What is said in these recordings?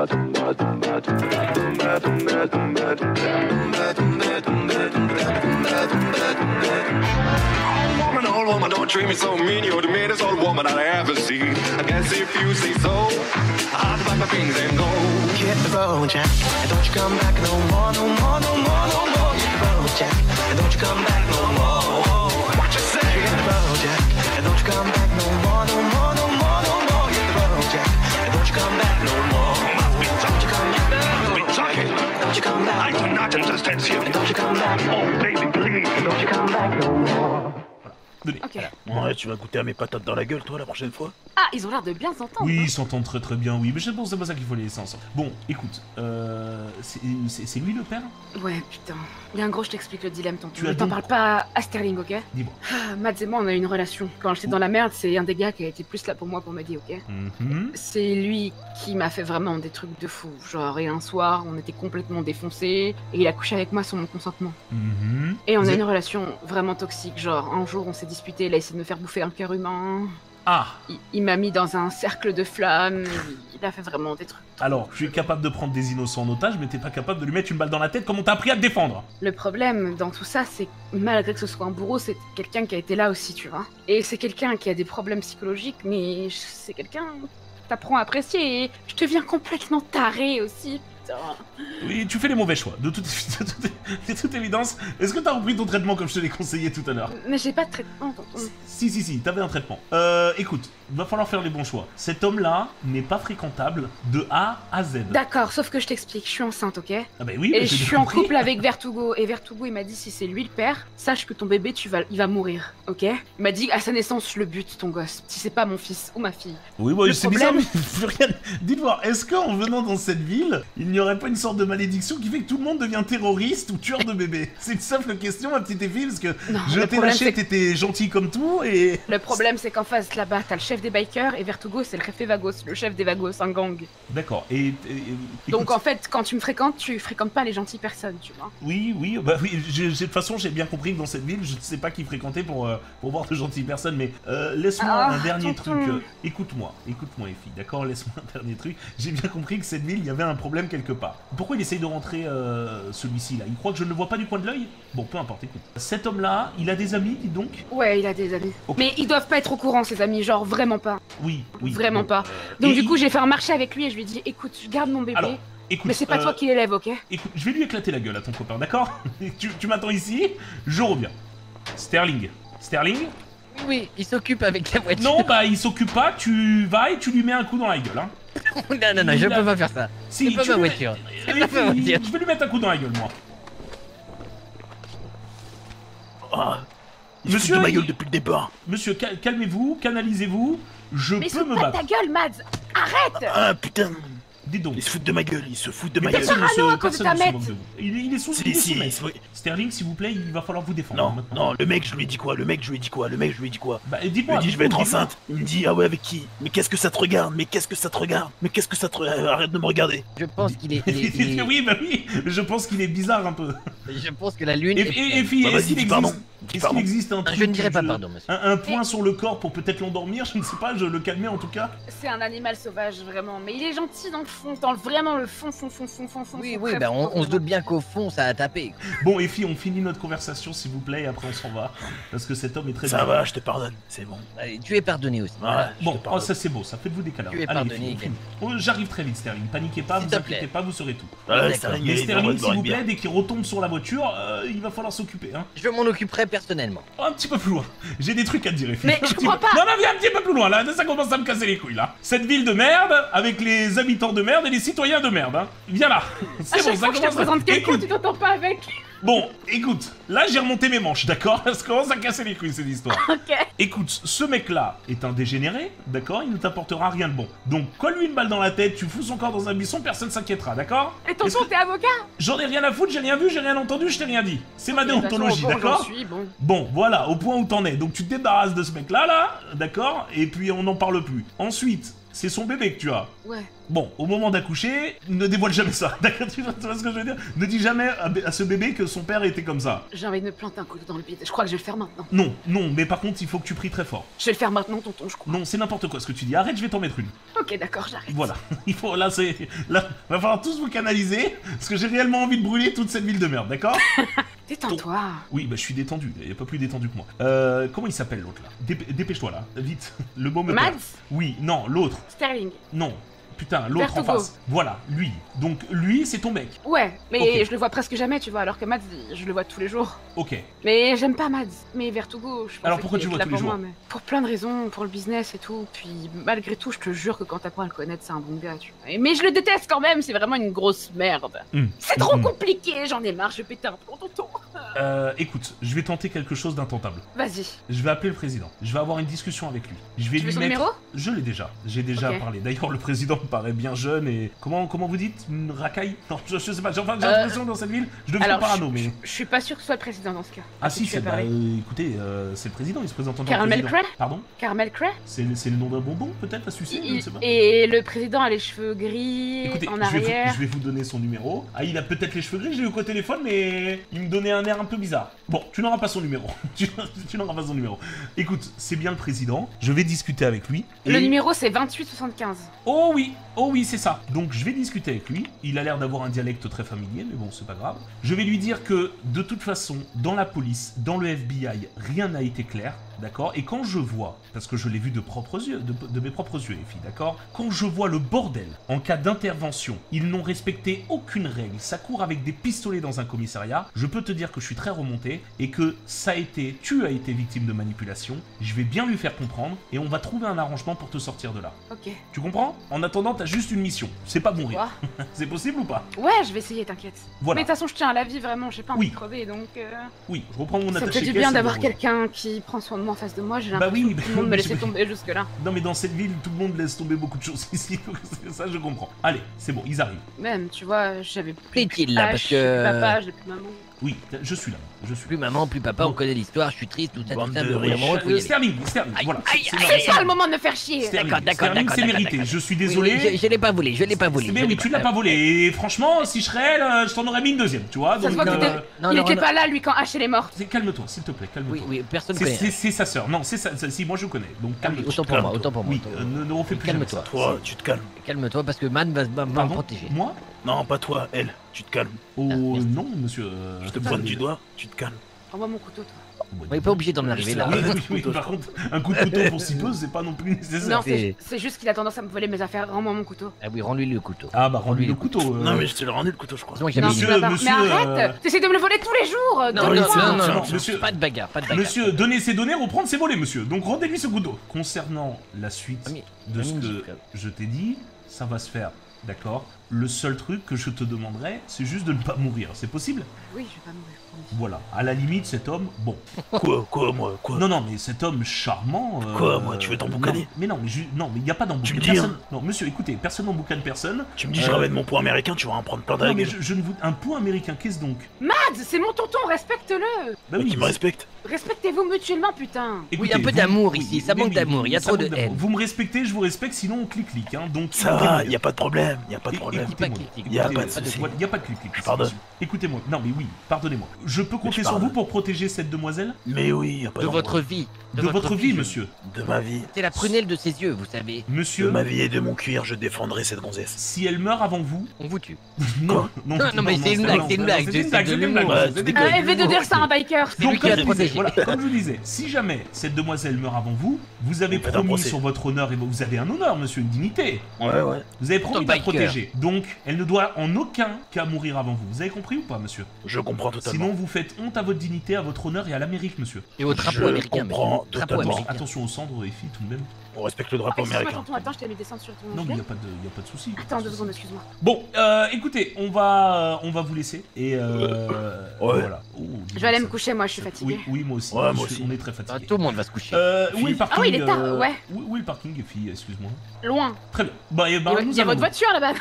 Old woman, don't treat me so mean. You're the meanest old woman I ever seen. I guess if you say so, I'll pack my things and go. Hit the road, Jack, and don't you come back no more, no more, no more, no more. Hit the road, Jack, and don't you come back no more. What you say? Hit the road, Jack, and don't you come back no more, no more, no more, no more. Hit the road, Jack, and don't you come back no more. Must be talking, must be talking. Don't you come back? I do not understand you. And don't you come back? Oh baby, please, and don't you come back no more. Okay. Ouais, tu vas goûter à mes patates dans la gueule, toi, la prochaine fois. Ah, ils ont l'air de bien s'entendre. Oui, ils s'entendent très très bien, oui. Mais je pense que c'est pas ça qu'il faut les laisser ensemble. Bon, écoute, c'est lui le père? Ouais, putain. Bien, gros, je t'explique le dilemme, tantôt. Ne t'en parle pas à Sterling, ok? Dis-moi. Ah, Matt et moi, on a une relation. Quand j'étais dans la merde, c'est un des gars qui a été plus là pour moi pour m'aider, ok? C'est lui qui m'a fait vraiment des trucs de fou. Genre, et un soir, on était complètement défoncés, et il a couché avec moi sans mon consentement. Et on a une relation vraiment toxique. Genre, un jour, on s'est disputé, il a essayé de me faire bouffer un cœur humain. Ah. Il m'a mis dans un cercle de flammes, il a fait vraiment des trucs. Alors, tu es capable de prendre des innocents en otage, mais t'es pas capable de lui mettre une balle dans la tête comme on t'a appris à te défendre. Le problème dans tout ça, c'est que malgré que ce soit un bourreau, c'est quelqu'un qui a été là aussi, tu vois. Et c'est quelqu'un qui a des problèmes psychologiques, mais c'est quelqu'un que t'apprends à apprécier et je deviens complètement taré aussi. Oui, tu fais les mauvais choix, de toute évidence. Est-ce que t'as repris ton traitement comme je te l'ai conseillé tout à l'heure? Mais j'ai pas de traitement, tonton. Si, t'avais un traitement. Écoute, va falloir faire les bons choix. Cet homme-là n'est pas fréquentable de A à Z. D'accord, sauf que je t'explique, je suis enceinte, ok? Ah bah oui, mais et je suis en couple avec Vertugo, et Vertugo, il m'a dit, si c'est lui le père, sache que ton bébé, il va mourir, ok? Il m'a dit, à sa naissance, je le bute, ton gosse, si c'est pas mon fils ou ma fille. Oui, bon, c'est bizarre, mais plus rien. Dites-moi, est-ce qu'en venant dans cette ville, il n'y aurait pas une sorte de malédiction qui fait que tout le monde devient terroriste ou tueur de bébés? C'est une simple question, ma petite Effie, parce que non, je t'ai lâché, t'étais gentil comme tout et... Le problème, c'est qu'en face, là-bas, t'as le chef des bikers et Vertugo, c'est le préfet Vagos, le chef des Vagos, un gang. D'accord, et donc, écoute... en fait, quand tu fréquentes pas les gentilles personnes, tu vois. Oui, bah oui, de toute façon, j'ai bien compris que dans cette ville, je ne sais pas qui fréquenter pour voir de gentilles personnes, mais laisse-moi un dernier truc. Écoute-moi, Effie, d'accord? Laisse-moi un dernier truc. J'ai bien compris que cette ville, il y avait un problème quelque part. Pourquoi il essaye de rentrer celui-ci là? Il croit que je ne le vois pas du coin de l'œil? Bon, peu importe, écoute. Cet homme-là, il a des amis, dis donc? Ouais, il a des amis. Okay. Mais ils doivent pas être au courant, ces amis, genre vraiment pas. Oui. Vraiment pas. Donc du coup, j'ai fait un marché avec lui et je lui ai dit, écoute, je garde mon bébé. Alors... Écoute, mais c'est pas toi qui l'élève, ok? Écoute, je vais lui éclater la gueule à ton copain, d'accord? Tu m'attends ici, je reviens. Sterling? Oui, il s'occupe avec la voiture. Non, bah il s'occupe pas, tu vas et tu lui mets un coup dans la gueule, hein. non, je peux pas faire ça. Si, c'est pas ma voiture. Je vais lui mettre un coup dans la gueule, moi. Oh, monsieur, ma gueule depuis le départ. Monsieur, calmez-vous, canalisez-vous. Mais peux me battre. Ta gueule, Mads. Arrête. Ah putain. Dis donc. Ils se foutent de ma gueule, il est sous ses coups. Sterling, s'il vous plaît, il va falloir vous défendre. Non, le mec, je lui ai dit quoi? Bah, dis-moi. Il me dit, je vais être enceinte. Il me dit, ah ouais, avec qui? Mais qu'est-ce que ça te regarde? Arrête de me regarder. Je pense qu'il est. Oui, bah oui, je pense qu'il est bizarre un peu. Je pense que la lune. Et puis, est-ce qu'il existe un truc? Je ne dirais pas pardon, monsieur. Un point sur le corps pour peut-être l'endormir, je ne sais pas, je le calmer en tout cas. C'est un animal sauvage, vraiment, mais il est gentil dans le fond, vraiment le fond. Oui, bah on se doute bien qu'au fond, ça a tapé. Bon, Effie, on finit notre conversation, s'il vous plaît, et après on s'en va. Parce que cet homme est très... Ça va, je te pardonne, c'est bon. Allez, tu es pardonné aussi. Voilà, bon, oh, ça c'est beau, ça fait de vous des câlins. Tu es pardonné. J'arrive très vite, Sterling, paniquez pas, vous inquiétez pas, vous saurez tout. Mais Sterling, s'il vous plaît, dès qu'il retombe sur la voiture, il va falloir s'occuper. Je m'en occuperai personnellement. Un petit peu plus loin, j'ai des trucs à te dire, Effie. Mais je crois pas. Non, viens un petit peu plus loin, là, ça commence à me casser les couilles, là. Cette ville de merde, avec les habitants de merde et les citoyens de merde, hein. Viens là. C'est bon, ça commence. Je te présente quelqu'un, tu t'entends pas avec. Bon, écoute, là j'ai remonté mes manches, d'accord? Parce qu'on commence à casser les couilles, cette histoire. Ok. Écoute, ce mec-là est un dégénéré, d'accord? Il ne t'apportera rien de bon. Donc, colle-lui une balle dans la tête, tu fous son corps dans un buisson, personne s'inquiétera, d'accord? Et tonton, t'es avocat? J'en ai rien à foutre, j'ai rien vu, j'ai rien entendu, je t'ai rien dit. C'est ma déontologie, d'accord? Bon, voilà, au point où t'en es. Donc, tu te débarrasses de ce mec-là, d'accord? Et puis, on n'en parle plus. Ensuite, c'est son bébé que tu as. Ouais. Bon, au moment d'accoucher, ne dévoile jamais ça. D'accord, tu vois ce que je veux dire? Ne dis jamais à ce bébé que son père était comme ça. J'ai envie de me planter un couteau dans le bide. Je crois que je vais le faire maintenant. Non, non, mais par contre, il faut que tu pries très fort. Je vais le faire maintenant, tonton, je crois. Non, c'est n'importe quoi ce que tu dis. Arrête, je vais t'en mettre une. Ok, d'accord, j'arrête. Voilà. Il faut, là, c'est... Là, va falloir tous vous canaliser, parce que j'ai réellement envie de brûler toute cette ville de merde, d'accord? Détends-toi. Oui, bah je suis détendu. Il n'y a pas plus détendu que moi. Comment il s'appelle l'autre là? Dépêche-toi là, vite. Le mot me perd. Mads? Oui, non, l'autre. Sterling? Non. Putain, l'autre en face. Voilà, lui. Donc, lui, c'est ton mec. Ouais, mais okay. Je le vois presque jamais, tu vois, alors que Mads, je le vois tous les jours. Ok. Mais j'aime pas Mads, mais Vertugo, je pense. Alors pourquoi tu vois tous les jours? Pour plein de raisons, pour le business et tout. Puis malgré tout, je te jure que quand t'apprends à le connaître, c'est un bon gars, tu vois. Mais je le déteste quand même, c'est vraiment une grosse merde. Mmh. C'est trop compliqué, j'en ai marre, je vais péter un plomb, tonton. Écoute, je vais tenter quelque chose d'intentable. Vas-y. Je vais appeler le président. Je vais avoir une discussion avec lui. Je vais lui mettre... numéro? Je l'ai déjà. J'ai déjà parlé. D'ailleurs, le président me paraît bien jeune et... Comment vous dites? Racaille? Non, je sais pas. Enfin, j'ai l'impression dans cette ville, je deviens parano, mais... Je suis pas sûr que ce soit le président dans ce cas. Ah si, c'est... écoutez, c'est le président, il se présente en tant que président. Caramel Cray? Pardon? Caramel Cray? C'est le nom d'un bonbon, peut-être, à sucer, je ne sais pas. Et le président a les cheveux gris, écoutez, en arrière... je vais vous donner son numéro. Ah, il a peut-être les cheveux gris, j'ai eu au téléphone, mais... il me donnait un air un peu bizarre. Bon, tu n'auras pas son numéro. Tu n'auras pas son numéro. Écoute, c'est bien le président. Je vais discuter avec lui. Et... le numéro, c'est 2875. Oh oui, c'est ça. Donc, je vais discuter avec lui. Il a l'air d'avoir un dialecte très familier, mais bon, c'est pas grave. Je vais lui dire que, de toute façon, dans la police, dans le FBI, rien n'a été clair. D'accord? Et quand je vois, parce que je l'ai vu de propres yeux, de mes propres yeux, les filles, d'accord? Quand je vois le bordel, en cas d'intervention, ils n'ont respecté aucune règle, ça court avec des pistolets dans un commissariat, je peux te dire que je suis très remonté et que ça a été, tu as été victime de manipulation, je vais bien lui faire comprendre et on va trouver un arrangement pour te sortir de là. Ok. Tu comprends? En attendant, t'as juste une mission, c'est pas mourir. C'est possible ou pas? Ouais, je vais essayer, t'inquiète. Voilà. Mais de toute façon, je tiens à la vie vraiment, j'ai pas envie de crever, donc... Oui, je reprends mon attaché. Ça fait du bien d'avoir quelqu'un qui prend soin de moi. En face de moi, j'ai l'impression que tout le monde me laissait tomber jusque-là. Non, mais dans cette ville, tout le monde laisse tomber beaucoup de choses ici, donc ça, je comprends. Allez, c'est bon, ils arrivent. Même, tu vois, j'avais plus de là, parce que... papa, j'ai plus maman. Oui, je suis là. Je suis plus maman, plus papa, on connaît l'histoire, je suis triste, tout ça, c'est terminé, c'est terminé. Voilà. C'est pas le moment de me faire chier. D'accord, d'accord, d'accord. C'est mérité, je suis désolé. Je l'ai pas volé, je l'ai pas volé. Mais oui, tu l'as pas volé. Et franchement, si je serais elle, je t'en aurais mis une deuxième, tu vois. Il était pas là, lui, quand H est mort. Calme-toi, s'il te plaît, calme-toi. Oui, oui, personne connaît. C'est sa sœur. Non, c'est ça. Si, moi je connais. Donc calme-toi. Autant pour moi, autant pour moi. Ne refais plus. Calme-toi. Toi, tu te calmes. Calme-toi parce que Man va me protéger. Moi ? Non, pas toi, elle. Tu te calmes. Oh non, monsieur. Je te pointe du doigt, tu te calmes. Envoie mon couteau, toi. On n'est pas obligé d'en arriver là. Oui, par contre, un coup de couteau pour si peu, c'est pas non plus nécessaire. Non, c'est juste qu'il a tendance à me voler mes affaires. Rends-moi mon couteau. Ah oui, rends-lui le couteau. Ah bah, rends-lui le couteau. Non, mais je te l'ai rendu le couteau, je crois. Monsieur, mais arrête, t'essaies de me le voler tous les jours. Non, monsieur. Pas de bagarre, pas de bagarre. Monsieur, donner ses données, reprendre ses volets, monsieur. Donc rendez-lui ce couteau. Concernant la suite de ce que je t'ai dit, ça va se faire. D'accord. Le seul truc que je te demanderais, c'est juste de ne pas mourir. C'est possible? Oui, je vais pas mourir. Voilà. À la limite, cet homme, bon. Quoi, moi? Quoi? Non, mais cet homme charmant. Quoi, moi? Tu veux t'emboucaner? Mais il n'y a pas d'emboucaner. Personne... Non, monsieur, écoutez, personne n'emboucane personne. Tu me dis, je ramène mon point américain, tu vas en prendre plein de règles. Je ne vous. Un point américain, qu'est-ce donc? Mads, c'est mon tonton, respecte-le. Bah oui, qui me respecte. Respectez-vous mutuellement, putain. Écoutez, oui, il y a un peu d'amour ici, ça manque d'amour, il y a trop de haine. Vous me respectez, je vous respecte, sinon on clique-clique. Donc ça va, il n'y a pas de problème, il n'y a pas de problème. Il n'y a pas de clique-clique. Je pardonne. Écoutez-moi, non, mais oui, pardonnez-moi. Je peux compter sur vous pour protéger cette demoiselle? Mais oui, de votre vie. De votre vie, monsieur. De ma vie. C'est la prunelle de ses yeux, vous savez. Monsieur. De ma vie et de mon cuir, je défendrai cette gonzesse. Si elle meurt avant vous, on vous tue. Non, non, mais c'est une blague, c'est une blague. C'est une blague. Arrêtez de dire ça à un biker. Donc, comme je vous disais, si jamais cette demoiselle meurt avant vous, vous avez promis sur votre honneur et vous avez un honneur, monsieur, une dignité. Ouais. Vous avez promis de la protéger. Donc, elle ne doit en aucun cas mourir avant vous. Vous avez compris ou pas, monsieur? Je comprends totalement. Sinon, vous faites honte à votre dignité, à votre honneur et à l'Amérique, monsieur. Et au drapeau américain. Attention aux cendres, les filles, tout de même. On respecte le drapeau américain. Tonton, attends, je t'ai mis des cendres sur ton... Non, mais il n'y a pas de souci. Attends 2 secondes, excuse-moi. Bon, écoutez, on va vous laisser. Et voilà. Oh, je vais aller me coucher, moi, je suis fatigué. Oui, moi aussi. Ouais, moi aussi. On est très fatigué. Tout le monde va se coucher. Oui, le parking. Ah oui, il est tard, ouais. Où est le parking, les filles, excuse-moi? Loin. Très bien. Il y a votre voiture là-bas.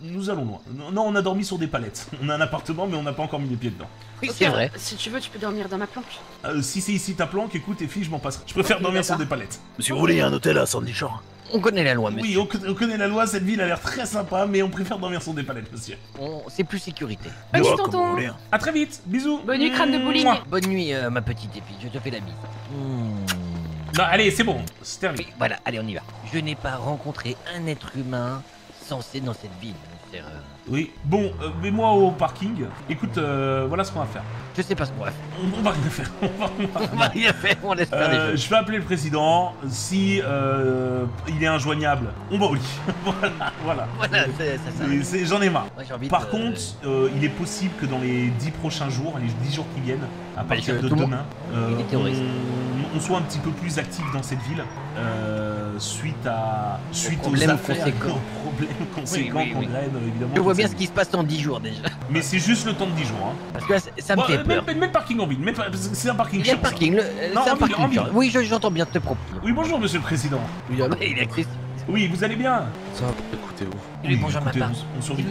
Nous allons loin. Non, on a dormi sur des palettes. On a un appartement, mais on n'a pas encore mis les pieds dedans. Oui, c'est vrai. Si tu veux, tu peux dormir dans ma planque. Si c'est ici ta planque, écoute, les filles, je m'en passerai. Je préfère dormir sur des palettes. Mais si vous voulez, il y a un hôtel à Sandy Shore. On connaît la loi, monsieur. Oui, on connaît la loi, cette ville a l'air très sympa, mais on préfère dormir sur des palettes, monsieur. C'est plus sécurité. Bonne nuit, tonton. A très vite, bisous. Bonne nuit, crâne de bowling. Bonne nuit, ma petite Effie, je te fais la bise. Non, allez, c'est bon, c'est terminé. Oui, voilà, allez, on y va. Je n'ai pas rencontré un être humain censé dans cette ville, monsieur. Oui, bon, mets-moi au parking. Écoute, voilà ce qu'on va faire. Je sais pas ce qu'on va faire. On va rien faire. On laisse faire des choses. Je vais appeler le président. Si il est injoignable, on va au lit. Voilà. J'en ai marre. Ouais, par contre, il est possible que dans les 10 prochains jours, les 10 jours qui viennent, à partir de demain, on soit un petit peu plus actif dans cette ville suite aux affaires, aux problèmes conséquents qu'on grève, évidemment. Je vois bien ce qui se passe en 10 jours déjà. Mais c'est juste le temps de 10 jours. Hein. Parce que là, ça me fait peur. Mets le parking en ville. C'est un parking. Il y a le parking. C'est un parking. Oui, j'entends bien tes propos. Oui, bonjour, monsieur le président. Oui, allô. Oui, vous allez bien? Ça va, écoutez-vous. Oui, bonjour, Matin. On survit.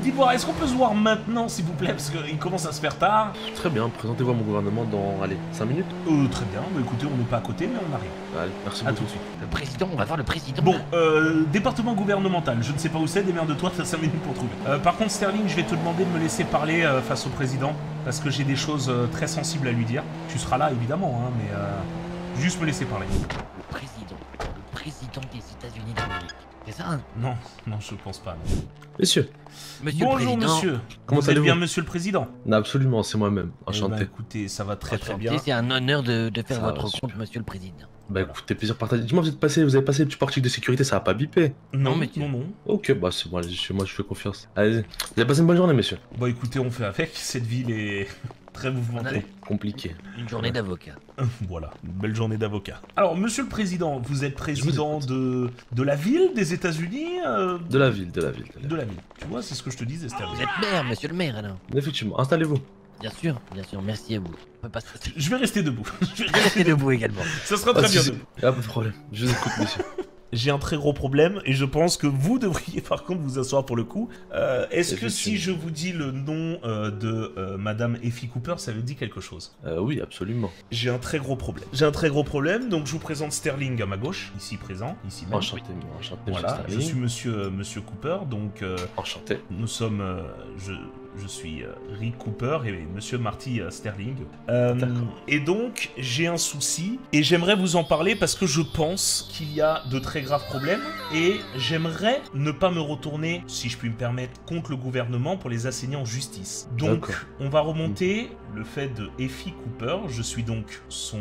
Dites-moi, est-ce qu'on peut se voir maintenant, s'il vous plaît? Parce qu'il commence à se faire tard. Très bien, présentez-vous à mon gouvernement dans, allez, 5 minutes. Très bien, mais écoutez, on n'est pas à côté, mais on arrive. Allez, merci beaucoup. À tout de suite. Le président, on va voir le président. Bon, département gouvernemental, je ne sais pas où c'est, démerde-toi, t'as 5 minutes pour trouver. Par contre, Sterling, je vais te demander de me laisser parler face au président, parce que j'ai des choses très sensibles à lui dire. Tu seras là, évidemment, hein, mais juste me laisser parler. Le président. Président des États-Unis d'Amérique. C'est ça, hein? Non, je pense pas. Monsieur. Bonjour, monsieur. Comment allez-vous? Bien, monsieur le président? Non, absolument, c'est moi-même. Enchanté. Écoutez, ça va très bien. C'est un honneur de faire votre compte, monsieur le président. Bah écoutez, plaisir partagé. Dis-moi, vous avez passé les petits portiques de sécurité, ça va pas bipé? Non, mais non. Ok, bah c'est bon, moi je fais confiance. Allez, vous avez passé une bonne journée, monsieur? Bah écoutez, on fait avec. Cette ville est très mouvementée. Compliqué. Une journée d'avocat. Voilà, une belle journée d'avocat. Alors, monsieur le président, vous êtes président de la ville des États-Unis? De la ville. Tu vois, c'est ce que je te disais, Sterling. Vous êtes maire, monsieur le maire, alors. Effectivement, installez-vous. Bien sûr, merci à vous. Je vais rester debout. Je vais rester debout également. Ça sera très bien. Ah, pas de problème, je vous écoute, monsieur. J'ai un très gros problème et je pense que vous devriez par contre vous asseoir pour le coup. Est-ce que si je vous dis le nom de Madame Effie Cooper, ça vous dit quelque chose? Oui, absolument. J'ai un très gros problème. Donc je vous présente Sterling à ma gauche, ici présent, ici même. Enchanté, enchanté. Voilà, je suis Monsieur Cooper, donc. Enchanté. Nous sommes. Je suis Rick Cooper et monsieur Marty Sterling. Et donc, j'ai un souci et j'aimerais vous en parler parce que je pense qu'il y a de très graves problèmes et j'aimerais ne pas me retourner, si je puis me permettre, contre le gouvernement pour les assainir en justice. Donc, on va remonter le fait de Effie Cooper. Je suis donc son...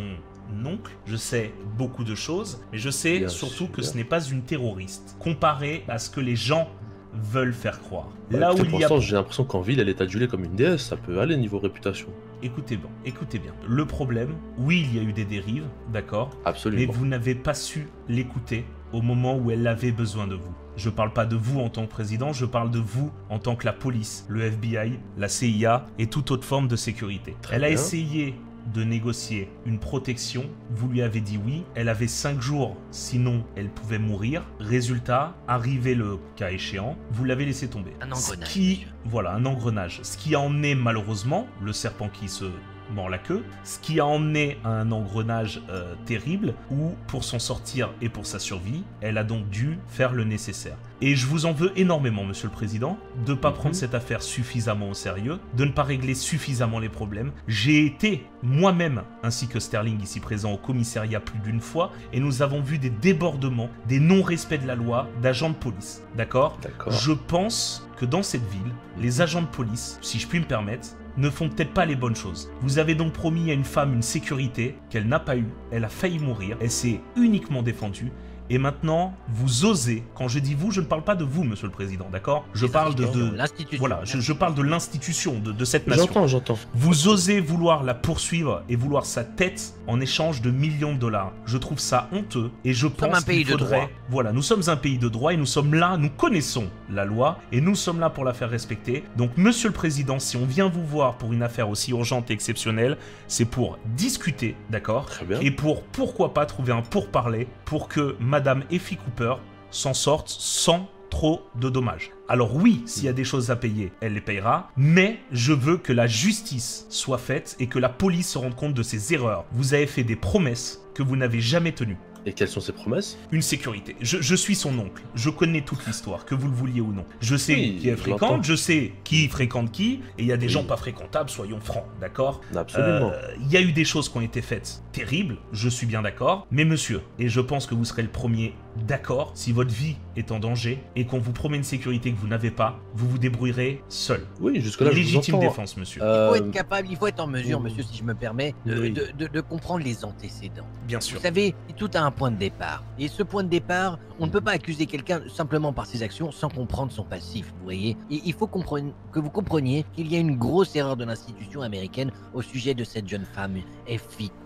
oncle, je sais beaucoup de choses, mais je sais surtout que ce n'est pas une terroriste, comparé à ce que les gens veulent faire croire. Là où il y a... J'ai l'impression qu'en ville, elle est adulée comme une déesse, ça peut aller niveau réputation. Écoutez bien. Le problème, oui, il y a eu des dérives, d'accord? Absolument. Mais vous n'avez pas su l'écouter au moment où elle avait besoin de vous. Je parle pas de vous en tant que président, je parle de vous en tant que la police, le FBI, la CIA et toute autre forme de sécurité. Elle a essayé de négocier une protection, vous lui avez dit oui, elle avait 5 jours, sinon elle pouvait mourir. Résultat, arrivé le cas échéant, vous l'avez laissé tomber. Un engrenage. Voilà, un engrenage. Ce qui a emmené malheureusement le serpent qui se mord la queue, ce qui a emmené à un engrenage terrible où, pour s'en sortir et pour sa survie, elle a donc dû faire le nécessaire. Et je vous en veux énormément, monsieur le président, de ne pas prendre cette affaire suffisamment au sérieux, de ne pas régler suffisamment les problèmes. J'ai été moi-même, ainsi que Sterling ici présent, au commissariat plus d'une fois, et nous avons vu des débordements, des non-respects de la loi d'agents de police. D'accord? Je pense que dans cette ville, les agents de police, si je puis me permettre, ne font peut-être pas les bonnes choses. Vous avez donc promis à une femme une sécurité qu'elle n'a pas eue. Elle a failli mourir. Elle s'est uniquement défendue. Et maintenant, vous osez, quand je dis vous, je ne parle pas de vous, monsieur le président, d'accord? Je parle de l'institution. Voilà, je parle de l'institution, de cette nation. J'entends. Vous osez vouloir la poursuivre et vouloir sa tête en échange de millions de dollars. Je trouve ça honteux et je pense qu'il faudrait... Voilà, nous sommes un pays de droit et nous sommes là, nous connaissons la loi et nous sommes là pour la faire respecter. Donc, monsieur le président, si on vient vous voir pour une affaire aussi urgente et exceptionnelle, c'est pour discuter, d'accord? Très bien. Et pour, pourquoi pas, trouver un pourparler pour que... Madame Effie Cooper s'en sorte sans trop de dommages. Alors oui, s'il y a des choses à payer, elle les payera, mais je veux que la justice soit faite et que la police se rende compte de ses erreurs. Vous avez fait des promesses que vous n'avez jamais tenues. Et quelles sont ses promesses? Une sécurité. Je suis son oncle. Je connais toute l'histoire, que vous le vouliez ou non. Je sais qui elle fréquente, je sais qui fréquente qui, et il y a des gens pas fréquentables, soyons francs, d'accord? Absolument. Il y a eu des choses qui ont été faites terribles, je suis bien d'accord, mais monsieur, et je pense que vous serez le premier d'accord, si votre vie est en danger et qu'on vous promet une sécurité que vous n'avez pas, vous vous débrouillerez seul. Oui, jusque-là, je vous entends. Légitime défense, monsieur. Il faut être capable, il faut être en mesure, monsieur, si je me permets, de comprendre les antécédents. Bien sûr. Vous savez, tout a un point de départ. Et ce point de départ, on ne peut pas accuser quelqu'un simplement par ses actions sans comprendre son passif, vous voyez. Et il faut que vous compreniez qu'il y a une grosse erreur de l'institution américaine au sujet de cette jeune femme, Effie Cooper.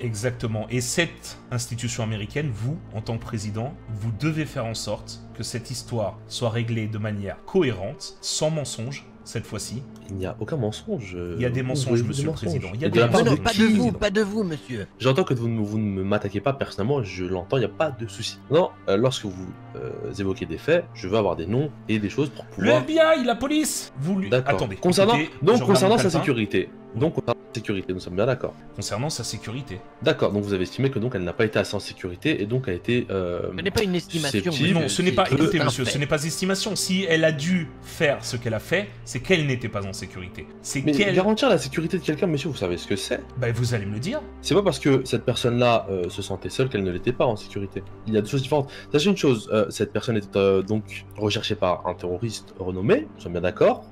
Exactement. Et cette institution américaine, vous, en tant que président, vous devez faire en sorte que cette histoire soit réglée de manière cohérente, sans mensonge, cette fois-ci. Il n'y a aucun mensonge. Il y a des mensonges, monsieur le président. Il y a des mensonges. Pas de vous, pas de vous, monsieur. J'entends que vous ne m'attaquez pas personnellement, je l'entends, il n'y a pas de souci. Non, lorsque vous évoquez des faits, je veux avoir des noms et des choses pour pouvoir... Le FBI, la police, vous lui... Attendez. Concernant sa sécurité. Donc, concernant sa sécurité, nous sommes bien d'accord. Concernant sa sécurité. D'accord, donc vous avez estimé que donc elle n'a pas été assez en sécurité et donc elle a été... Ce n'est pas une estimation. Non, ce n'est pas... Écoutez, monsieur, ce n'est pas estimation. Si elle a dû faire ce qu'elle a fait, c'est qu'elle n'était pas en sécurité. C'est qu'elle... Garantir la sécurité de quelqu'un, monsieur, vous savez ce que c'est? Bah, vous allez me le dire. C'est pas parce que cette personne-là se sentait seule qu'elle ne l'était pas en sécurité. Il y a deux choses différentes. Sachez une chose, cette personne était donc recherchée par un terroriste renommé, nous sommes bien d'accord,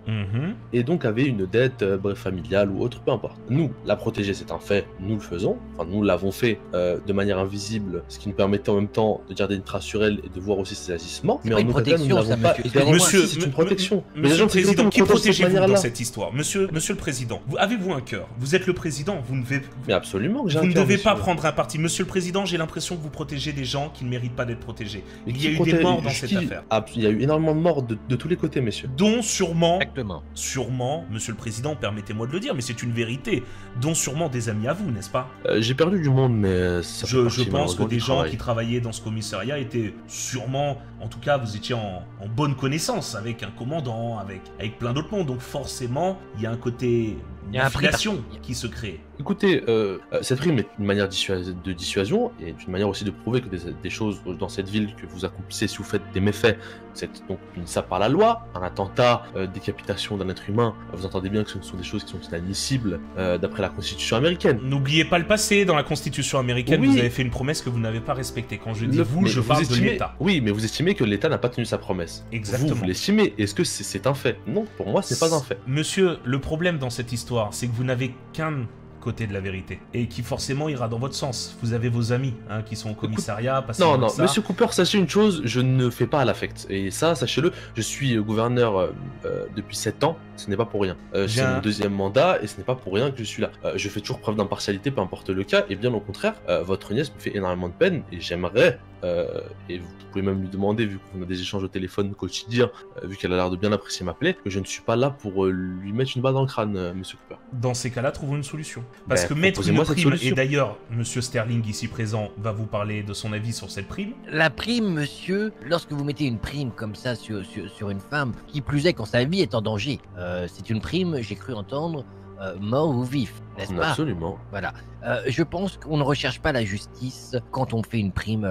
et donc avait une dette familiale ou autre. Peu importe. Nous, la protéger, c'est un fait, nous le faisons. Enfin, nous l'avons fait de manière invisible, ce qui nous permettait en même temps de garder une trace sur elle et de voir aussi ses agissements. Mais en aucun cas, nous n'avons pas... Monsieur, c'est une protection. Monsieur le Président, qui protégez-vous dans cette histoire? Monsieur le Président, avez-vous un cœur? Vous êtes le Président, vous ne devez... Mais absolument que j'ai un cœur. Vous ne devez pas prendre un parti. Monsieur le Président, j'ai l'impression que vous protégez des gens qui ne méritent pas d'être protégés. Il y a eu des morts dans cette affaire. Il y a eu énormément de morts de tous les côtés, messieurs. Dont sûrement... Sûrement, Monsieur le Président, permettez-moi de le dire, mais c'est une vérité, dont sûrement des amis à vous, n'est-ce pas? J'ai perdu du monde, mais... Ça je pense que des gens qui travaillaient dans ce commissariat étaient sûrement... En tout cas, vous étiez en bonne connaissance avec un commandant, avec plein d'autres monde. Donc forcément, il y a un côté... Il y a une pression qui se crée. Écoutez, cette prime est une manière de dissuasion et une manière aussi de prouver que des choses dans cette ville que vous accomplissez si vous faites des méfaits, c'est donc ça par la loi, un attentat, décapitation d'un être humain. Vous entendez bien que ce sont des choses qui sont inadmissibles d'après la Constitution américaine. N'oubliez pas le passé. Dans la Constitution américaine, vous avez fait une promesse que vous n'avez pas respectée. Quand je dis vous, je parle de l'État. Oui, mais vous estimez que l'État n'a pas tenu sa promesse. Exactement. Vous l'estimez. Est-ce que c'est un fait? Non, pour moi, c'est pas un fait. Monsieur, le problème dans cette histoire, c'est que vous n'avez qu'un côté de la vérité et qui forcément ira dans votre sens. Vous avez vos amis qui sont au commissariat. Non, Monsieur Cooper, sachez une chose, je ne fais pas à l'affect. Et ça, sachez-le, je suis gouverneur depuis 7 ans, ce n'est pas pour rien. C'est mon deuxième mandat et ce n'est pas pour rien que je suis là. Je fais toujours preuve d'impartialité, peu importe le cas, et bien au contraire, votre nièce me fait énormément de peine et j'aimerais... et vous pouvez même lui demander, vu qu'on a des échanges au téléphone quotidien, vu qu'elle a l'air de bien apprécier ma plaie, que je ne suis pas là pour lui mettre une balle dans le crâne, monsieur Cooper. Dans ces cas-là, trouvons une solution. Parce que mettre une prime, et d'ailleurs, monsieur Sterling, ici présent, va vous parler de son avis sur cette prime. La prime, monsieur, lorsque vous mettez une prime comme ça sur une femme, qui plus est quand sa vie est en danger, c'est une prime, j'ai cru entendre, mort ou vif, n'est-ce pas? Absolument. Voilà. Je pense qu'on ne recherche pas la justice quand on fait une prime.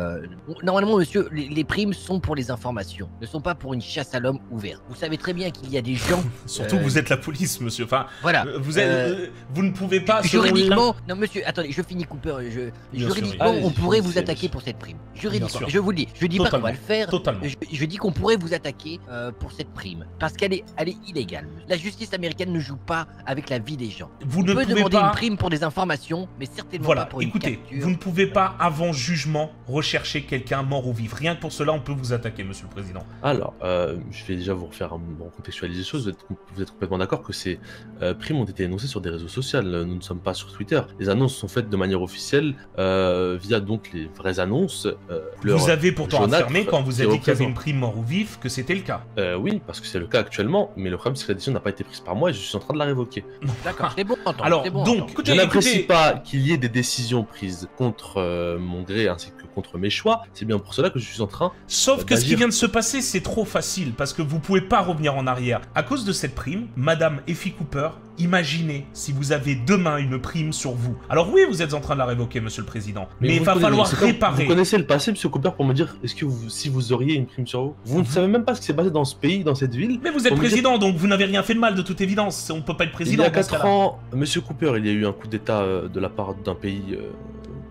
Normalement, monsieur, les primes sont pour les informations, ne sont pas pour une chasse à l'homme ouverte. Vous savez très bien qu'il y a des gens... Surtout que vous êtes la police, monsieur. Enfin, voilà. Vous êtes, vous ne pouvez pas... Juridiquement... Non, monsieur, attendez, je finis Cooper. Juridiquement, on pourrait vous attaquer pour cette prime. Juridiquement, je vous le dis. Je ne dis pas qu'on va le faire. Je dis qu'on pourrait vous attaquer pour cette prime. Parce qu'elle est illégale. La justice américaine ne joue pas avec la vie des gens. Vous ne pouvez demander une prime pour des informations... Mais certainement pas pour une capture. Vous ne pouvez pas, avant jugement, rechercher quelqu'un mort ou vif. Rien que pour cela, on peut vous attaquer, monsieur le président. Alors, je vais déjà vous refaire recontextualiser les choses. Vous êtes complètement d'accord que ces primes ont été énoncées sur des réseaux sociaux. Nous ne sommes pas sur Twitter. Les annonces sont faites de manière officielle via donc les vraies annonces. Vous avez pourtant affirmé, quand vous avez dit qu'il y avait une prime mort ou vif, que c'était le cas. Oui, parce que c'est le cas actuellement. Mais le problème, c'est que la décision n'a pas été prise par moi et je suis en train de la révoquer. D'accord, c'est bon. Alors, Donc, je n'apprécie pas qu'il y ait des décisions prises contre mon gré ainsi que contre mes choix. C'est bien pour cela que je suis en train. Sauf que ce qui vient de se passer, c'est trop facile parce que vous pouvez pas revenir en arrière. À cause de cette prime, Madame Effie Cooper, imaginez si vous avez demain une prime sur vous. Alors oui, vous êtes en train de la révoquer, Monsieur le Président, mais il va falloir réparer. Vous connaissez le passé, Monsieur Cooper, pour me dire est-ce que vous, si vous auriez une prime sur vous, vous ne savez même pas ce qui s'est passé dans ce pays, dans cette ville. Mais vous êtes président, donc vous n'avez rien fait de mal de toute évidence. On ne peut pas être président. Il y a 4 ans, Monsieur Cooper, il y a eu un coup d'État de la part d'un pays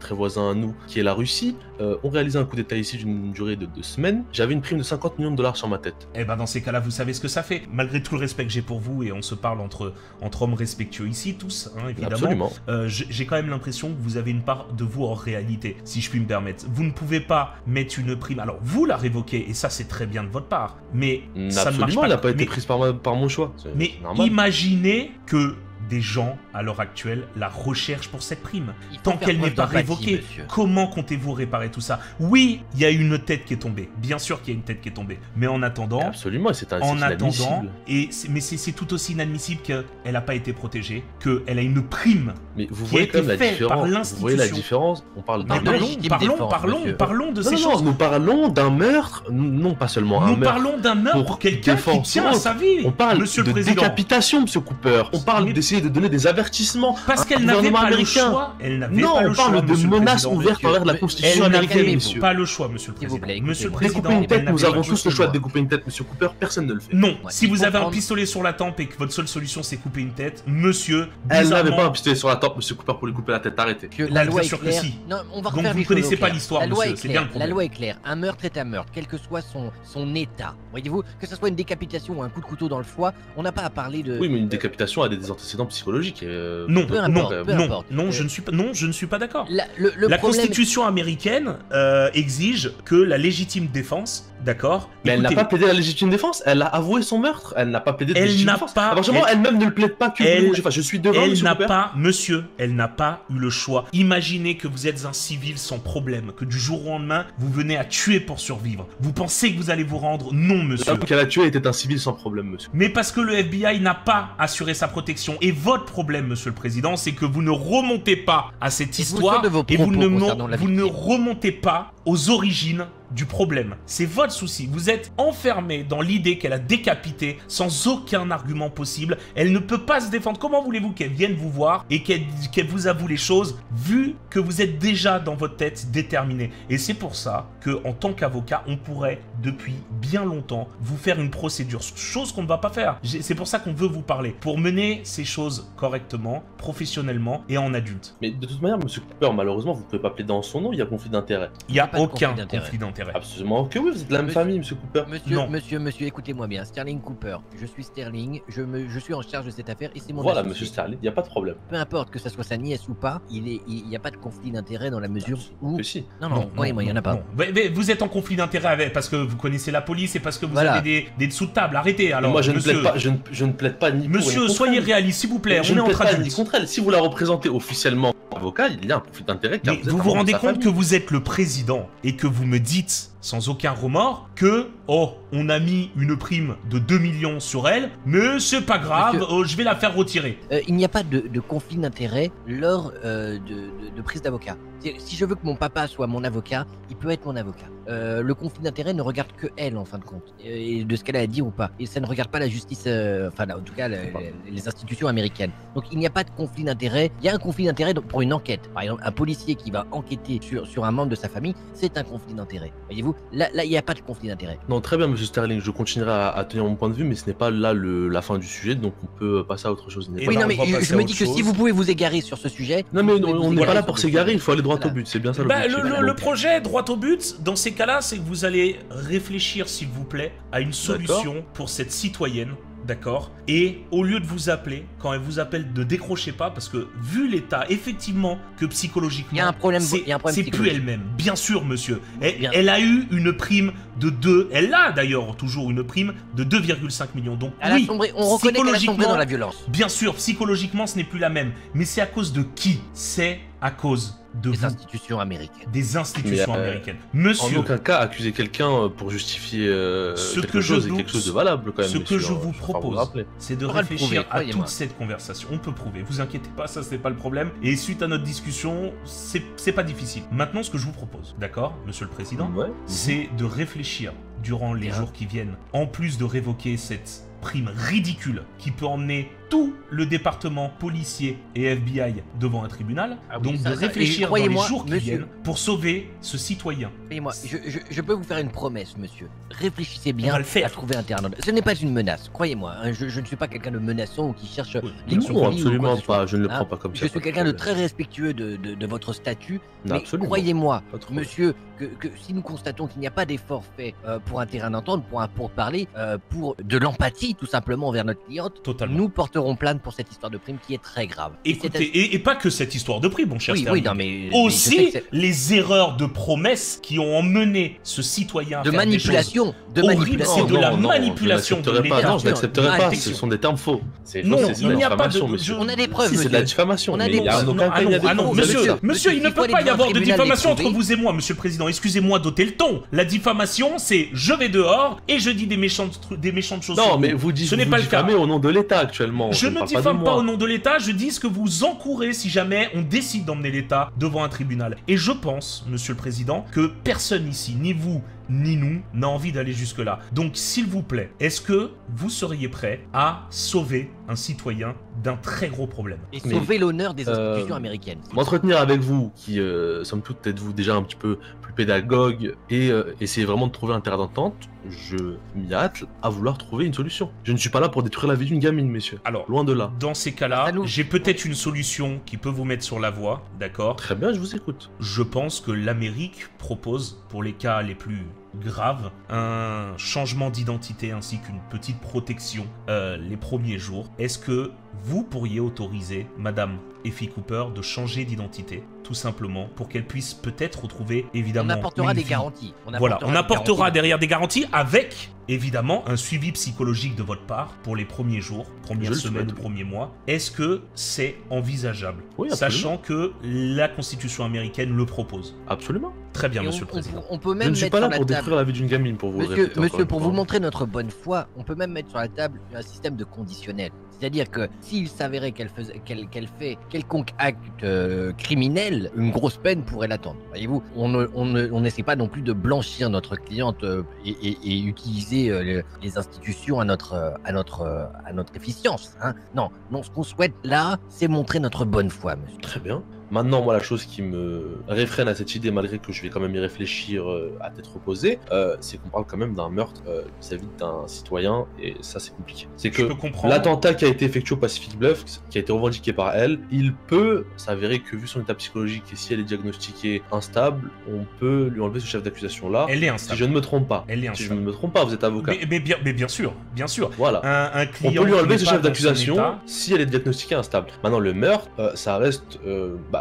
très voisin à nous, qui est la Russie. On réalisait un coup d'État ici d'une durée de 2 semaines. J'avais une prime de 50 millions de dollars sur ma tête. Eh ben dans ces cas-là, vous savez ce que ça fait. Malgré tout le respect que j'ai pour vous, et on se parle entre hommes respectueux ici, tous, hein, évidemment. Absolument. J'ai quand même l'impression que vous avez une part de vous en réalité, si je puis me permettre. Vous ne pouvez pas mettre une prime. Alors, vous la révoquez, et ça, c'est très bien de votre part. Mais ça ne marche pas. Elle n'a pas été prise par mon choix. Mais imaginez que des gens, à l'heure actuelle, la recherche pour cette prime. Tant qu'elle n'est pas révoquée, comment comptez-vous réparer tout ça? Oui, il y a une tête qui est tombée. Bien sûr qu'il y a une tête qui est tombée. Mais en attendant... Absolument, c'est inadmissible. Mais c'est tout aussi inadmissible qu'elle n'a pas été protégée, qu'elle a une prime. Mais vous voyez quand même la différence. Vous voyez la différence? On parle d'un meurtre. Parlons de ces choses. Nous parlons d'un meurtre, non pas seulement un meurtre. Nous parlons d'un meurtre pour quelqu'un qui tient à sa vie. On parle de décapitation, Monsieur Cooper. On parle d'essayer de donner des avertissements. Parce qu'elle n'avait pas le choix. Non, on parle de menaces ouvertes envers la Constitution américaine, monsieur. Elle n'avait pas le choix, Monsieur le Président. Monsieur le Président, découper une tête, nous avons tous le choix de découper une tête, Monsieur Cooper, personne ne le fait. Non, si vous avez un pistolet sur la tempe et que votre seule solution c'est couper une tête, monsieur, elle n'avait pas un pistolet sur la tempe, Monsieur Cooper, pour lui couper la tête, arrêtez. La loi est claire. Donc vous ne connaissez pas l'histoire, monsieur, c'est bien le problème. La loi est claire, un meurtre est un meurtre, quel que soit son état. Voyez-vous, que ce soit une décapitation ou un coup de couteau dans le foie, on n'a pas à parler de... Oui, mais une décapitation a des antécédents psychologique. Non, je ne suis pas d'accord. La Constitution américaine exige que la légitime défense, d'accord. Mais elle n'a pas plaidé la légitime défense. Elle a avoué son meurtre. Elle n'a pas plaidé de légitime défense. Elle-même ne le plaide pas. Je suis devant. Elle n'a pas, monsieur. Elle n'a pas eu le choix. Imaginez que vous êtes un civil sans problème, que du jour au lendemain vous venez à tuer pour survivre. Vous pensez que vous allez vous rendre? Non, monsieur. Qu'elle a tué était un civil sans problème, monsieur. Mais parce que le FBI n'a pas assuré sa protection. Et votre problème, Monsieur le Président, c'est que vous ne remontez pas à cette histoire et vous ne remontez pas aux origines du problème. C'est votre souci. Vous êtes enfermé dans l'idée qu'elle a décapité sans aucun argument possible. Elle ne peut pas se défendre. Comment voulez-vous qu'elle vienne vous voir et qu'elle vous avoue les choses vu que vous êtes déjà dans votre tête déterminé? Et c'est pour ça qu'en tant qu'avocat, on pourrait depuis bien longtemps vous faire une procédure, chose qu'on ne va pas faire. C'est pour ça qu'on veut vous parler, pour mener ces choses correctement, professionnellement et en adulte. Mais de toute manière, Monsieur Cooper, malheureusement, vous ne pouvez pas plaider en son nom, il y a conflit d'intérêt. Il n'y a aucun conflit d'intérêt. Absolument que oui, vous êtes de la même famille, Monsieur Cooper. Monsieur, écoutez-moi bien. Sterling Cooper, je suis Sterling, je suis en charge de cette affaire et c'est mon... Voilà, Monsieur Sterling, il n'y a pas de problème. Peu importe que ça soit sa nièce ou pas, il n'y a pas de conflit d'intérêt dans la mesure où... Que si. Non, il n'y en a pas. Mais vous êtes en conflit d'intérêt avec, parce que vous connaissez la police et parce que vous avez des dessous de table. Arrêtez, alors. Moi, je ne plaide pas ni pour... Monsieur, soyez réaliste, s'il vous plaît. On est en train de... contre elle. Si vous la représentez officiellement avocat, il y a un conflit d'intérêt. Vous vous rendez compte que vous êtes le président et que vous me dites sans aucun remords que oh, on a mis une prime de 2 millions sur elle, mais c'est pas grave, monsieur, je vais la faire retirer. Il n'y a pas de conflit d'intérêt lors de prise d'avocat. Si je veux que mon papa soit mon avocat, il peut être mon avocat. Le conflit d'intérêt ne regarde que elle en fin de compte, et de ce qu'elle a à dire ou pas. Et ça ne regarde pas la justice, enfin en tout cas les institutions américaines. Donc il n'y a pas de conflit d'intérêt. Il y a un conflit d'intérêt pour une enquête. Par exemple, un policier qui va enquêter sur un membre de sa famille, c'est un conflit d'intérêt. Voyez-vous, là il n'y a pas de conflit d'intérêt. Non, très bien, Monsieur Sterling, je continuerai à tenir mon point de vue, mais ce n'est pas là la fin du sujet, donc on peut passer à autre chose. Oui, non, mais je me dis que si vous pouvez vous égarer sur ce sujet... Non, mais on n'est pas là pour s'égarer, il faut aller droit au but, c'est bien ça le... Le projet droit au but, dans ces cas-là, c'est que vous allez réfléchir, s'il vous plaît, à une solution pour cette citoyenne. D'accord. Et au lieu de vous appeler, quand elle vous appelle, ne décrochez pas, parce que vu l'état, effectivement, que psychologiquement, c'est plus elle-même. Bien sûr, monsieur. Elle a eu une prime de 2. Elle a d'ailleurs toujours une prime de 2,5 millions. Donc elle oui, a sombré, on reconnaît qu'elle a sombré dans la violence. Bien sûr, psychologiquement, ce n'est plus la même. Mais c'est à cause de qui? C'est à cause de des institutions américaines. Des institutions américaines. Monsieur, en aucun cas accuser quelqu'un pour justifier quelque chose de valable quand même. Ce que je vous propose, c'est de réfléchir à toute cette conversation. On peut prouver, vous inquiétez pas, ça c'est pas le problème. Et suite à notre discussion, c'est pas difficile. Maintenant, ce que je vous propose, d'accord, monsieur le président, c'est de réfléchir durant les jours qui viennent, en plus de révoquer cette prime ridicule qui peut emmener tout le département policier et FBI devant un tribunal, donc de réfléchir dans les jours qui viennent pour sauver ce citoyen. Croyez-moi, je peux vous faire une promesse, monsieur. Réfléchissez bien à trouver un terrain. Ce n'est pas une menace, croyez-moi. Hein, je ne suis pas quelqu'un de menaçant ou qui cherche l'élection. Non, absolument pas, je ne le prends pas comme ça. Je suis quelqu'un de très respectueux de votre statut, mais croyez-moi, monsieur, que si nous constatons qu'il n'y a pas d'effort fait pour un terrain d'entente, pour un pourparler, pour de l'empathie tout simplement envers notre cliente, nous porterons plainte pour cette histoire de prime qui est très grave. Écoutez, et pas que cette histoire de prime, mon cher Sterling. Non, mais aussi les erreurs de promesses qui ont emmené ce citoyen à faire des choses horribles. C'est de la manipulation. Non, je n'accepterai pas, ce sont des termes faux. Non, il n'y a pas de... On a des preuves, monsieur. C'est de la diffamation. Ah non, monsieur, il ne peut pas y avoir de diffamation entre vous et moi, monsieur le président. Excusez-moi d'ôter le ton. La diffamation, c'est je vais dehors et je dis des méchantes choses. Non, mais vous diffamez au nom de l'État actuellement. Je ne diffame pas au nom de l'État, je dis ce que vous encourez si jamais on décide d'emmener l'État devant un tribunal. Et je pense, monsieur le président, que personne ici, ni vous, ni nous, n'a envie d'aller jusque-là. Donc, s'il vous plaît, est-ce que vous seriez prêt à sauver un citoyen d'un très gros problème? Et sauver l'honneur des institutions américaines. M'entretenir avec vous, qui, somme toute, êtes-vous déjà un petit peu plus pédagogue, et essayer vraiment de trouver un terrain d'entente, je m'y hâte à vouloir trouver une solution. Je ne suis pas là pour détruire la vie d'une gamine, messieurs. Alors, loin de là. Dans ces cas-là, j'ai peut-être une solution qui peut vous mettre sur la voie, d'accord? Très bien, je vous écoute. Je pense que l'Amérique propose, pour les cas les plus grave, un changement d'identité ainsi qu'une petite protection les premiers jours. Est-ce que vous pourriez autoriser Madame Effie Cooper de changer d'identité, tout simplement, pour qu'elle puisse peut-être retrouver, évidemment, on apportera des garanties. Voilà, on apportera derrière des garanties avec, évidemment, un suivi psychologique de votre part pour les premiers jours, premières semaines, premiers mois. Est-ce que c'est envisageable, sachant que la Constitution américaine le propose? Absolument. Très bien, monsieur le président. On peut même mettre sur la table. Je ne suis pas là pour détruire la vie d'une gamine, pour vous. Monsieur, pour vous montrer notre bonne foi, on peut même mettre sur la table un système de conditionnel. C'est-à-dire que s'il s'avérait qu'elle fait quelconque acte criminel, une grosse peine pourrait l'attendre. Voyez-vous, on n'essaie pas non plus de blanchir notre cliente et utiliser les institutions à notre efficience. Hein. Non, ce qu'on souhaite là, c'est montrer notre bonne foi, monsieur. Très bien. Maintenant, moi, la chose qui me réfrène à cette idée, malgré que je vais quand même y réfléchir à tête reposée, c'est qu'on parle quand même d'un meurtre vis-à-vis d'un citoyen, et ça, c'est compliqué. C'est que l'attentat qui a été effectué au Pacific Bluff, qui a été revendiqué par elle, il peut s'avérer que, vu son état psychologique, et si elle est diagnostiquée instable, on peut lui enlever ce chef d'accusation-là. Elle est instable. Si je ne me trompe pas. Elle est instable. Si je ne me trompe pas, vous êtes avocat. Mais bien sûr, bien sûr. Voilà. Un client, on peut lui enlever ce chef d'accusation si elle est diagnostiquée instable. Maintenant, le meurtre, ça reste...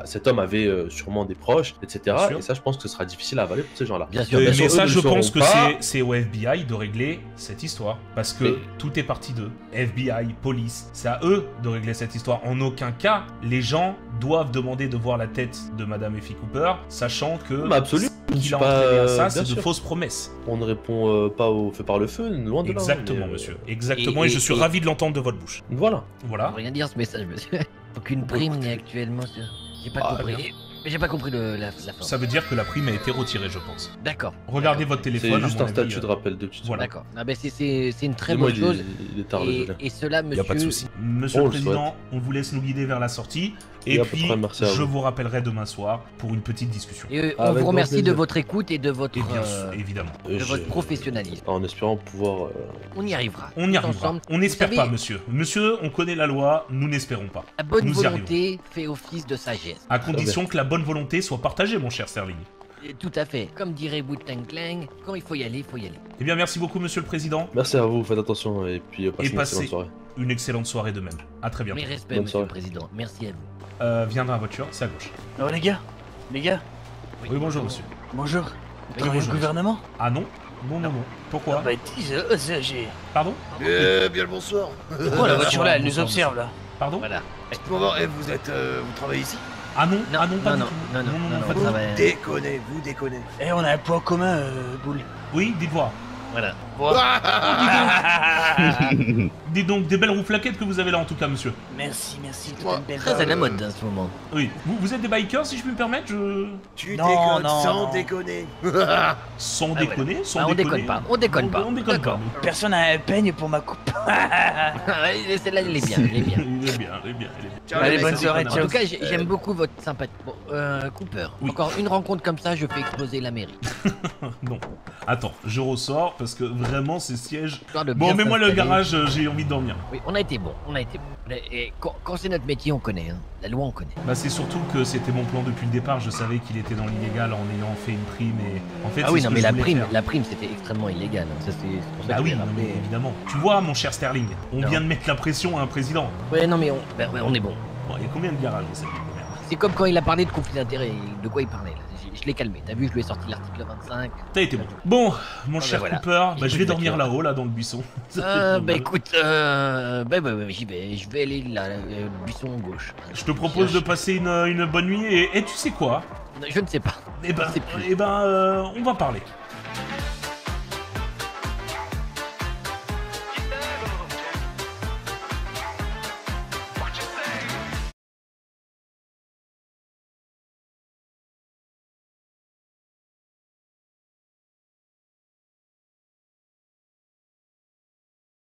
cet homme avait sûrement des proches, etc. Et ça, je pense que ce sera difficile à avaler pour ces gens-là. Bien sûr, mais ça, je pense que c'est au FBI de régler cette histoire. Parce que tout est parti d'eux. FBI, police, c'est à eux de régler cette histoire. En aucun cas, les gens doivent demander de voir la tête de Madame Effie Cooper, sachant que... Bah, absolument. Qu'il a entraîné à ça, c'est de fausses promesses. On ne répond pas au feu par le feu, loin de là. Exactement, monsieur. Exactement, et je suis ravi de l'entendre de votre bouche. Voilà. Voilà. Rien dire ce message, monsieur. Aucune prime n'est actuellement... J'ai pas compris. J'ai pas compris la forme. Ça veut dire que la prime a été retirée, je pense. D'accord. Regardez votre téléphone. C'est juste un statut de rappel de tutelle. Voilà. D'accord. Ah ben c'est une très bonne chose. Et cela, monsieur. Y a pas de souci. Monsieur le président, on vous laisse nous guider vers la sortie. Et puis, je vous rappellerai demain soir pour une petite discussion. Et on vous remercie de votre écoute et de votre, évidemment, de votre professionnalisme. En espérant pouvoir. On y arrivera. On y arrivera. On n'espère pas, monsieur. Monsieur, on connaît la loi. Nous n'espérons pas. La bonne volonté fait office de sagesse. À condition que la bonne volonté soit partagée, mon cher Sterling. Tout à fait. Comme dirait Boutang Klang, quand il faut y aller, il faut y aller. Eh bien, merci beaucoup, monsieur le président. Merci à vous. Faites attention et puis passez une excellente soirée de même. À très bientôt. Mes respects, monsieur le président. Merci à vous. Viens dans la voiture, c'est à gauche. Oh les gars. Oui, bonjour, monsieur. Bonjour. Vous travaillez au gouvernement? Ah non, non. Pourquoi? Ah bah Pardon? Bien le bonsoir. Pourquoi la voiture là, elle nous observe là? Pardon? Voilà. Vous travaillez ici? Ah non, non, ah non, pas non, non, non, non, non, non, pas non, vous déconnez, vous déconnez. Eh, on a un point commun, Boule. Oui, dites-moi. Voilà. Oh, dis donc. Dis donc, des belles rouflaquettes que vous avez là en tout cas, monsieur. Merci, merci. Tout une belle très à la mode en ce moment. Oui. Vous êtes des bikers, si je puis me permettre. Tu déconnes, sans déconner. Sans déconner, sans déconner. On déconne pas. On déconne pas. On déconne pas. Personne n'a un peigne pour ma coupe. Celle-là, elle est bien, elle est bien. Elle est bien, elle est bien. Allez, bonne soirée. En tout cas, j'aime beaucoup votre sympathie. Bon, Cooper. Encore une rencontre comme ça, je fais exploser la mairie. Non. Attends, je ressors. Parce que vraiment ces sièges... Bon, mets-moi le garage, j'ai envie de dormir. Oui, on a été bon, on a été bon. Et quand c'est notre métier, on connaît, hein. La loi, on connaît. Bah c'est surtout que c'était mon plan depuis le départ, je savais qu'il était dans l'illégal en ayant fait une prime et... En fait, ah oui, non mais la prime c'était extrêmement illégal. Hein. Ça, pour ça bah oui, non, mais évidemment. Tu vois, mon cher Sterling, on vient de mettre la pression à un président. Ouais, non mais on, bah, ouais, on est bon. Bon, il y a combien de garages dans cette merde? C'est comme quand il a parlé de conflit d'intérêt, de quoi il parlait là. Je l'ai calmé, t'as vu, je lui ai sorti l'article 25. T'as été bon. Bon, mon cher Cooper, bah, je vais dormir là-haut, là, dans le buisson. Bah écoute, bah, j'y vais, je vais aller là, buisson gauche. Je te propose de passer une bonne nuit et tu sais quoi? Je ne sais pas. Eh ben, on va parler.